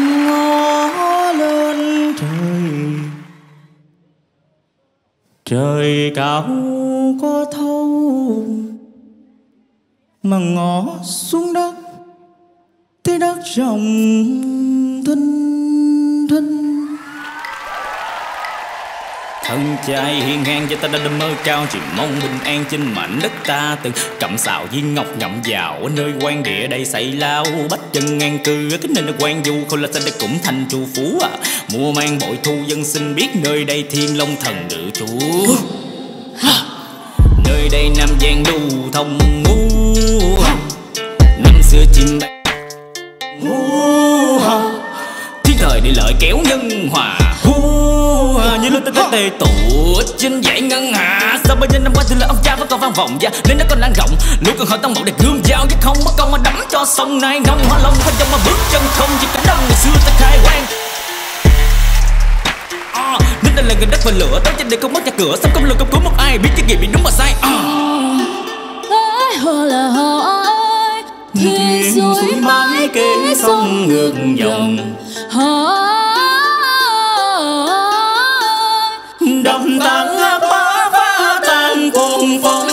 ngó lên trời, trời cao có thâu mà ngó xuống đất thấy đất rộng thinh thinh. Thân trai hiền hang cho ta đã mơ cao, chỉ mong bình an trên mảnh đất ta. Từng cẩm xào viên ngọc ngậm vào ở nơi quan địa đây xây lao bách dân an cư. Cái nên là quan du khôi là ta đã cũng thành trù phú à. Mua mang bội thu dân sinh biết nơi đây thiên long thần ngự trú. Nơi đây Nam Giang đu thông ngu, năm xưa chim bay thiên thời địa lợi kéo nhân hòa. Như lối tên tê tụ trên dãy ngân hạ. Sau bao nhiêu năm qua thì là ông cha vẫn còn vang vọng và nên nó còn lan rộng. Lũ cần hỏi tông mẫu để gươm dao chứ không mất công mà đấm cho sông này ngông hóa long không trong mà bước chân không chỉ cả đông ngày xưa ta khai quang. Nên đây là người đất và lửa tới trên đây không mất nhà cửa, sắp không lường không cứu một ai biết cái gì bị đúng mà sai. Ơi hồ là hồ ơi, thiên suối mãi kênh sông ngược dòng. Đồng tán bá phá tan cuồng phong.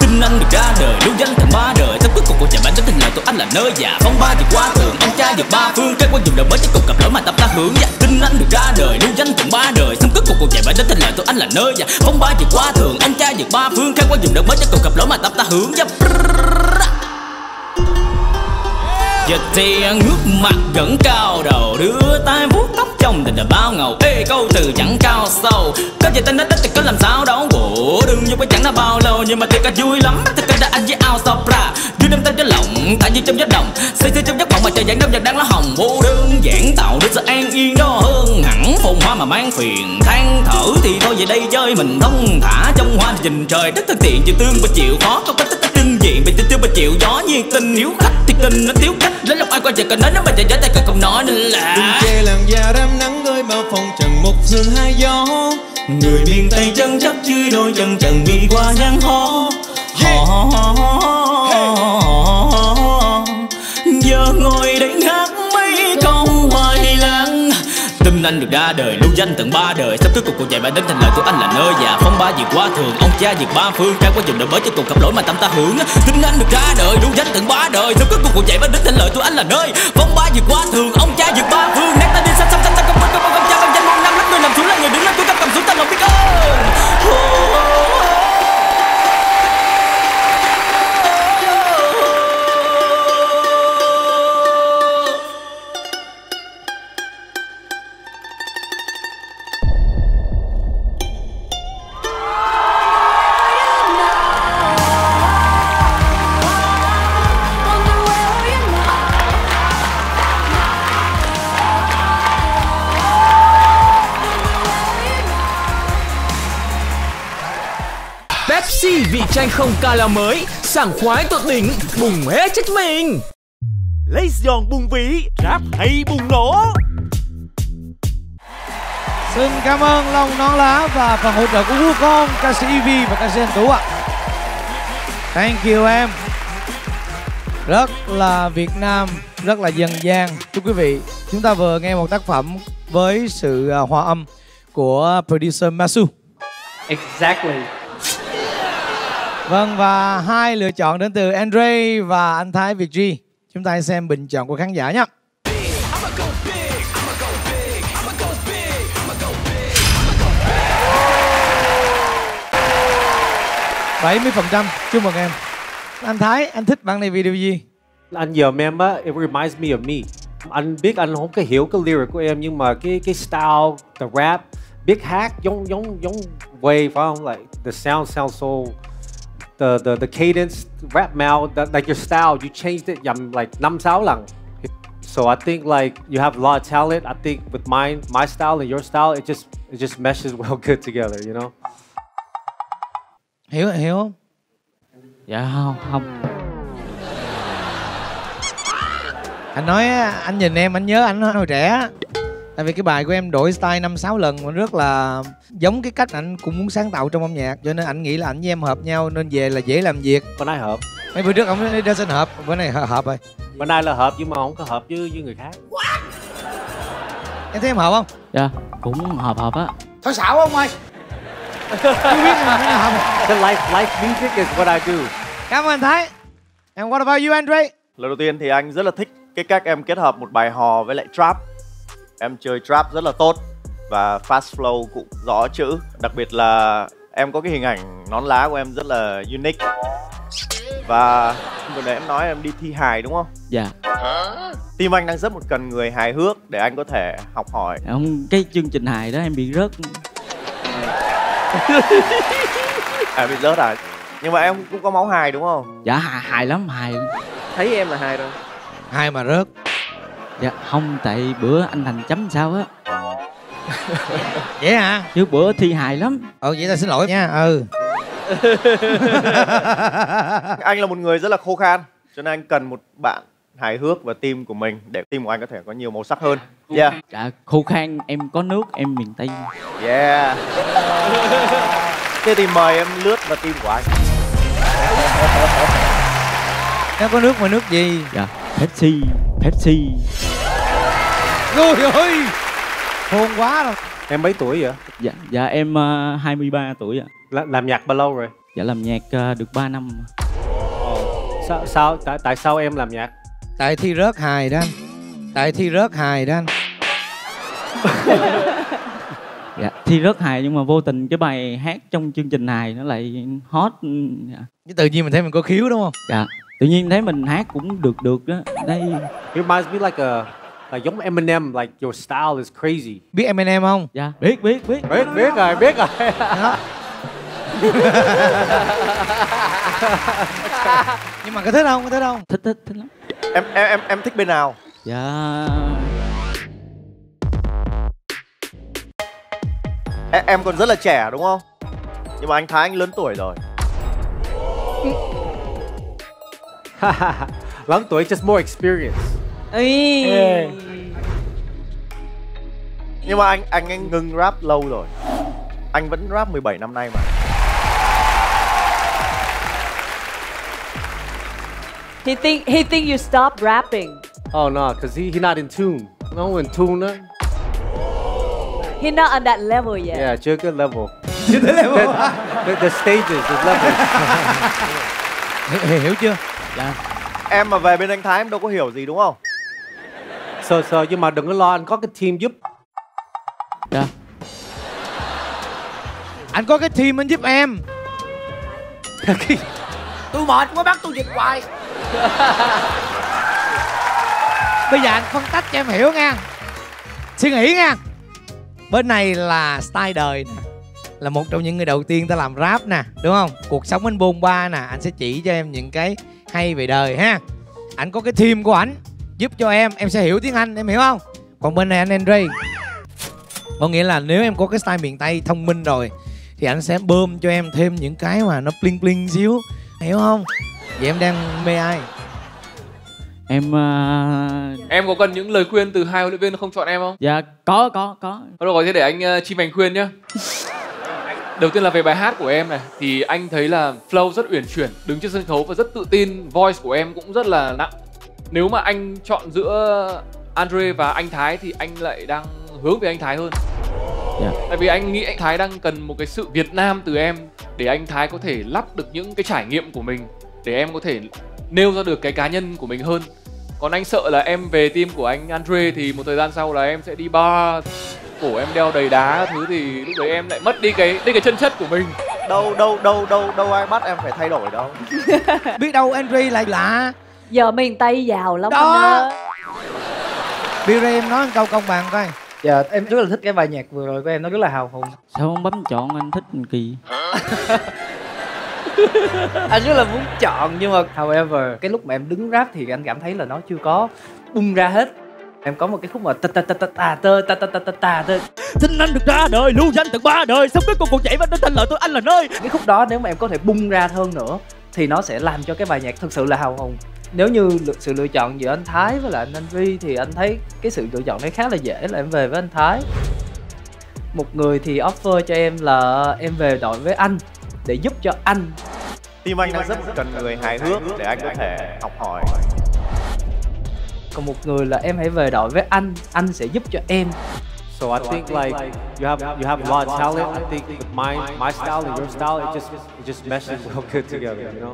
Tin anh được ra đời, lưu danh thành ba đời. Sau cuối cùng của nhà bạn đến thành lời tụi anh là nơi già. Phong ba vượt qua tường, ông cha vượt ba phương. Cái quan dùng đời mới chứ cùng gặp lỡ mà tập ta hưởng dạ. Tin anh được ra đời, lưu danh thành ba đời. Sau cuối cùng của nhà bạn đến thành lời tụi anh là nơi già. Phong ba vượt qua tường, ông cha vượt ba phương. Cái quan dùng đời mới chứ cùng gặp lỡ mà tập ta hưởng dạ. Giờ thì ngước mặt vẫn cao đầu, đưa tay vuốt tóc trong tình là bao ngầu. Ê câu từ chẳng cao sâu, có gì ta nói thì có làm sao đâu. Ủa đừng vô cái chẳng là bao lâu, nhưng mà thiệt là vui lắm. Thật ra anh với ao sopra, vui đâm tâm cho lòng, tại vì trong giấc đồng, xây xây trong giấc vọng mà trời dạng đông giặc đang lá hồng. Vô đơn giản tạo nên sự an yên đó hơn hẳn phồn hoa mà mang phiền. Than thở thì thôi về đây chơi mình thông thả trong hoa nhìn trời đất thân thiện chịu tương và chịu khó không có tất trưng diện vì tình tiêu và chịu gió nhiên tình hiếu khách. Tình nó thiếu cách lấy lòng ai qua trời cần nói nó mà trời gió tay cần không nói nên là đừng che làn da rám nắng nơi bao phòng trần một sương hai gió. Người miền Tây chân chắc chưa đôi chân trần đi qua nhang ho ho. Giờ ngồi đây hát mấy câu hoài lang. Tin anh được ra đời, lưu danh tận ba đời. Sắp cuối cùng cuộc dạy bài đến thành lời của anh là nơi già. Phong ba diệt qua thường, ông cha diệt ba phương. Trải qua dùng đời mới cho cùng cặp lỗi mà tâm ta hưởng. Tin anh được ra đời, lưu danh tận ba đời. Sắp cuối cùng cuộc dạy bài đến thành lời của anh là nơi. Phong ba diệt qua thường, ông cha diệt ba phương. Nét ta đi sắp sắp sắp sắp không quên công cha công danh mong năm lắm người nằm xuống là người đứng lên tôi cầm xuống ta lòng biết ơn. Vị chanh không ca là mới, sảng khoái tột đỉnh, bùng hết chất mình. Lấy giòn bùng vĩ, rap hay bùng nổ. Xin cảm ơn Long Nón Lá và phần hỗ trợ của VieON, ca sĩ Vie và ca sĩ Andree ạ. Thank you em. Rất là Việt Nam, rất là dân gian. Thưa quý vị, chúng ta vừa nghe một tác phẩm với sự hòa âm của producer Masu. Exactly. Vâng, và hai lựa chọn đến từ Andree và anh Thái VG. Chúng ta hãy xem bình chọn của khán giả nhé. %70. Chúc mừng em. Anh Thái, anh thích bản này video gì? Anh giờ em á, it reminds me of me. Anh biết anh không có hiểu cái lyric của em nhưng mà cái style, the rap, biết hát giống wave phải không? Like the sound sounds so the cadence, rap mouth, like your style, you changed it like 5-6 lần. So I think like you have a lot of talent. I think with my style and your style, it just meshes well good together, you know. Hiểu không? Dạ không. Anh nói anh nhìn em anh nhớ anh hồi trẻ. Tại vì cái bài của em đổi style 5-6 lần mà rất là giống cái cách anh cũng muốn sáng tạo trong âm nhạc. Cho nên anh nghĩ là anh với em hợp nhau nên về là dễ làm việc. Bữa nay hợp. Mấy bữa trước ổng nói đã xin hợp, bữa nay hợp rồi. Bữa nay là hợp nhưng mà không có hợp với người khác. What? Em thấy em hợp không? Dạ, cũng hợp á. Thôi xạo không ơi. Chưa biết mà nó hợp. The life music is what I do. Cảm ơn Thái. And what about you, Andree? Lần đầu tiên thì anh rất là thích cái cách em kết hợp một bài hò với lại trap. Em chơi trap rất là tốt và fast flow cũng rõ chữ. Đặc biệt là em có cái hình ảnh nón lá của em rất là unique. Và vừa nãy em nói em đi thi hài đúng không? Dạ. Team anh đang rất một cần người hài hước để anh có thể học hỏi. Không, cái chương trình hài đó em bị rớt. À, bị rớt à? Nhưng mà em cũng có máu hài đúng không? Dạ, hài lắm, hài. Thấy em là hài rồi. Hài mà rớt. Dạ, không, tại bữa anh Thành chấm sao á. Vậy hả? Chứ bữa thi hài lắm. Ừ, vậy là xin lỗi nha, ừ. Anh là một người rất là khô khan, cho nên anh cần một bạn hài hước và team của mình để team của anh có thể có nhiều màu sắc hơn. Yeah. Dạ, khô khan em có nước, em miền Tây. Yeah. Thế thì mời em lướt vào team của anh. Em có nước mà nước gì? Dạ, Pepsi, Pepsi. Ôi ơi, khôn quá rồi. Em mấy tuổi vậy? Dạ, dạ em 23 tuổi ạ. Làm nhạc bao lâu rồi? Dạ làm nhạc được 3 năm. Sao tại sao em làm nhạc? Tại thi rớt hài đó anh. Tại thi rớt hài đó anh. Dạ, thi rớt hài nhưng mà vô tình cái bài hát trong chương trình hài nó lại hot. Dạ. Tự nhiên mình thấy mình có khiếu đúng không? Dạ. Tự nhiên thấy mình hát cũng được đó. Đây. It reminds me like a giống Eminem, like your style is crazy. Biết Eminem không? Dạ. Biết. Biết rồi. Đó. Nhưng mà có thích không? Thích lắm. Em thích bên nào? Dạ. Em còn rất là trẻ đúng không? Nhưng mà anh Thái anh lớn tuổi rồi. Lớn tuổi just more experience. Ê. Nhưng mà anh ngừng rap lâu rồi. Anh vẫn rap 17 năm nay mà. He think you stop rapping. Oh no, cause he not in tune. No in tune đó. He not on that level yet. Yeah, chưa cái level. Chưa tới level. The stages, the levels. Hiểu chưa? Dạ. Em mà về bên anh Thái em đâu có hiểu gì đúng không? Sợ nhưng mà đừng có lo, anh có cái team giúp. Dạ. Anh có cái team anh giúp em. Tôi mệt quá, bắt tôi dịch hoài. Bây giờ anh phân tách cho em hiểu nha. Suy nghĩ nha. Bên này là style đời nè, là một trong những người đầu tiên ta làm rap nè, đúng không? Cuộc sống anh bôn ba nè, anh sẽ chỉ cho em những cái hay về đời ha. Anh có cái team của ảnh giúp cho em sẽ hiểu tiếng Anh, em hiểu không? Còn bên này anh Andree, có nghĩa là nếu em có cái style miền Tây thông minh rồi thì anh sẽ bơm cho em thêm những cái mà nó bling bling xíu, hiểu không? Vậy em đang mê ai? Em có cần những lời khuyên từ hai huấn luyện viên không chọn em không? Dạ có. Được rồi, thế để anh chim anh khuyên nhá. Đầu tiên là về bài hát của em này, thì anh thấy là flow rất uyển chuyển, đứng trên sân khấu và rất tự tin, voice của em cũng rất là nặng. Nếu mà anh chọn giữa Andree và anh Thái thì anh lại đang hướng về anh Thái hơn. Yeah. Tại vì anh nghĩ anh Thái đang cần một cái sự Việt Nam từ em để anh Thái có thể lắp được những cái trải nghiệm của mình, để em có thể nêu ra được cái cá nhân của mình hơn. Còn anh sợ là em về team của anh Andree thì một thời gian sau là em sẽ đi bar, cổ em đeo đầy đá thứ, thì lúc đấy em lại mất đi cái chân chất của mình. Đâu ai bắt em phải thay đổi đâu. Biết đâu Andree lại lạ. Giờ miền Tây giàu lắm đó. Bray em nói một câu công bằng coi. Dạ, em rất là thích cái bài nhạc vừa rồi của em, nó rất là hào hùng. Sao không bấm chọn anh thích kỳ? Anh rất là muốn chọn nhưng mà however, cái lúc mà em đứng rap thì anh cảm thấy là nó chưa có bung ra hết. Em có một cái khúc mà ta xin anh được ra đời, lưu danh tận ba đời, xong cuối cùng cuộc chạy vẫn đến thành lợi tôi anh là nơi. Cái khúc đó nếu mà em có thể bung ra hơn nữa thì nó sẽ làm cho cái bài nhạc thực sự là hào hùng. Nếu như sự lựa chọn giữa anh Thái với lại anh Andree thì anh thấy cái sự lựa chọn đấy khá là dễ, là em về với anh Thái. Một người thì offer cho em là em về đội với anh để giúp cho anh. Team anh đang rất cần người hài hước để anh có thể học hỏi. Còn một người là em hãy về đội với anh sẽ giúp cho em. So I think like you have a lot of talent. I think my style and your style it just meshes well good together, you know.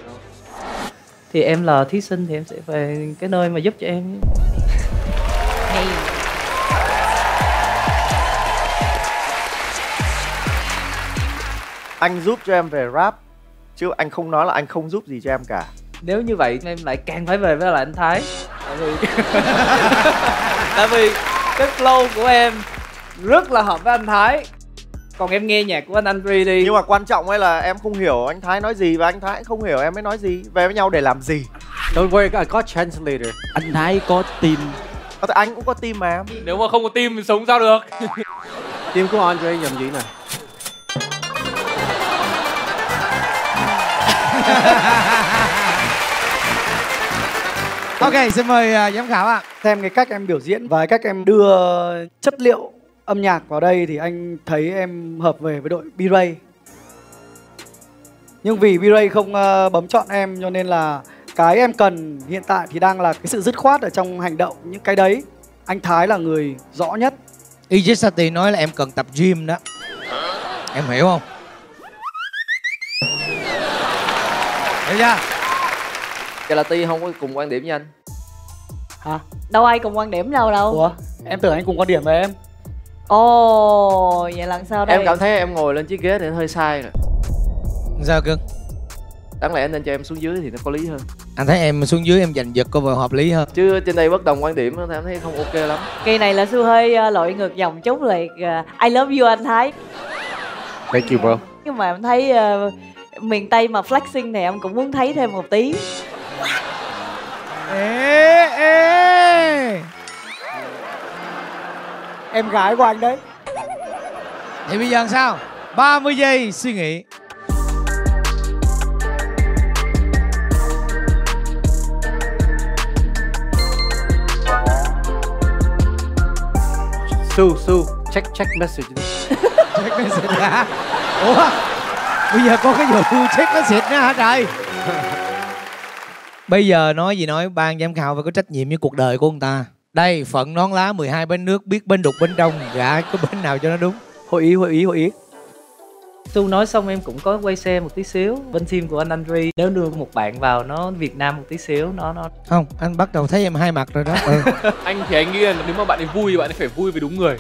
Thì em là thí sinh thì em sẽ về cái nơi mà giúp cho em. Anh giúp cho em về rap chứ anh không nói là anh không giúp gì cho em cả. Nếu như vậy em lại càng phải về với lại anh Thái. Tại vì cái flow của em rất là hợp với anh Thái. Còn em nghe nhạc của anh Andree đi. Nhưng mà quan trọng ấy là em không hiểu anh Thái nói gì và anh Thái không hiểu em mới nói gì. Về với nhau để làm gì? Don't worry, I got translator. Anh Thái có team. Anh cũng có team mà em. Nếu mà không có team thì sống sao được? Team của Andree nhầm gì nè? Ok, xin mời giám khảo ạ. Xem cái cách em biểu diễn và cách em đưa chất liệu âm nhạc vào đây thì anh thấy em hợp về với đội Bray. Nhưng vì Bray không bấm chọn em cho nên là cái em cần hiện tại thì đang là cái sự dứt khoát ở trong hành động. Những cái đấy anh Thái là người rõ nhất. Justatee nói là em cần tập gym đó. Em hiểu không? Hiểu chưa? Justatee không có cùng quan điểm với anh. Hả? Đâu ai cùng quan điểm đâu. Ủa? Em tưởng anh cùng quan điểm với em. Ồ, vậy lần sau đây. Em cảm thấy em ngồi lên chiếc ghế thì hơi sai rồi. Sao cưng? Đáng lẽ anh nên cho em xuống dưới thì nó có lý hơn. Anh thấy em xuống dưới em giành giật có vợ hợp lý hơn. Chứ trên đây bất đồng quan điểm em thấy không ok lắm. Kỳ này là Su hơi lội ngược dòng chút rồi. I love you anh Thái. Thank you bro. Nhưng mà em thấy miền Tây mà flexing này em cũng muốn thấy thêm một tí. Ê. Em gái của anh đấy. Thì bây giờ sao? 30 giây suy nghĩ. Su, check message đi. Check message hả? Ủa? Bây giờ có cái vụ check message nữa hả trời? Bây giờ nói gì nói, ban giám khảo phải có trách nhiệm với cuộc đời của ông ta. Đây, phận nón lá 12 bến nước, biết bên đục bên trong, gã có bến nào cho nó đúng. Hội ý. Su nói xong em cũng có quay xe một tí xíu. Bên team của anh Andree nếu đưa một bạn vào nó Việt Nam một tí xíu nó không, anh bắt đầu thấy em hai mặt rồi đó. Anh thì anh nghĩ là nếu mà bạn ấy vui thì bạn ấy phải vui với đúng người.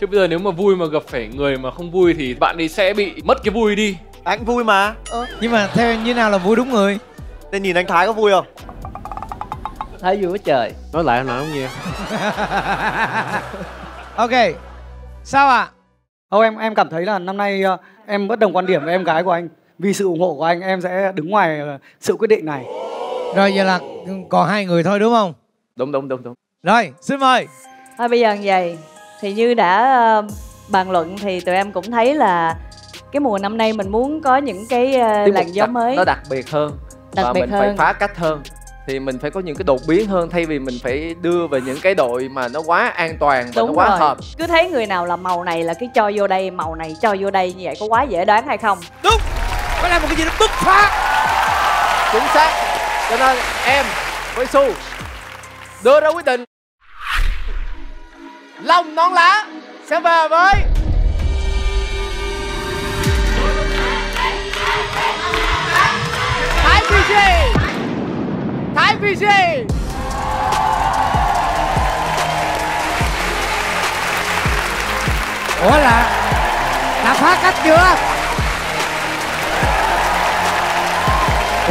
Chứ bây giờ nếu mà vui mà gặp phải người mà không vui thì bạn ấy sẽ bị mất cái vui đi. Anh vui mà. Nhưng mà theo như nào là vui đúng người? Nên nhìn anh Thái có vui không? Thái vui quá trời. Nói lại nói không nhiều. Ok. Sao ạ? Em cảm thấy là năm nay em bất đồng quan điểm với em gái của anh. Vì sự ủng hộ của anh em sẽ đứng ngoài sự quyết định này. Rồi vậy là còn hai người thôi đúng không? Đúng. Rồi xin mời. Thôi bây giờ như vậy thì như đã bàn luận thì tụi em cũng thấy là cái mùa năm nay mình muốn có những cái làn gió mới. Nó đặc biệt hơn. Và mình phải phá cách hơn. Thì mình phải có những cái đột biến hơn. Thay vì mình phải đưa về những cái đội mà nó quá an toàn và nó quá hợp. Cứ thấy người nào là màu này là cái cho vô đây, màu này cho vô đây. Như vậy có quá dễ đoán hay không? Đúng! Phải làm một cái gì đó bứt phá. Chính xác. Cho nên em với Su đưa ra quyết định Long Nón Lá sẽ về với Thái VG. Ủa là phá cách chưa?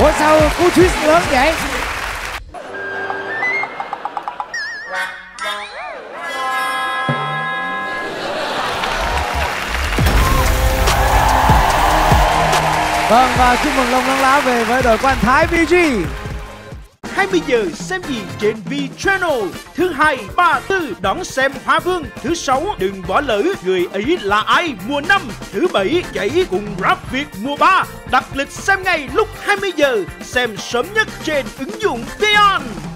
Ủa sao cú twist lớn vậy? Vâng, và chúc mừng Long Nón Lá về với đội của anh Thái VG. 20 giờ xem gì trên Vie Channel. Thứ Hai, 3, 4 đón xem Hoa Vương. Thứ Sáu đừng bỏ lỡ Người Ấy Là Ai mùa 5. Thứ Bảy chạy cùng Rap Việt mùa 3. Đặt lịch xem ngay lúc 20 giờ. Xem sớm nhất trên ứng dụng VieON.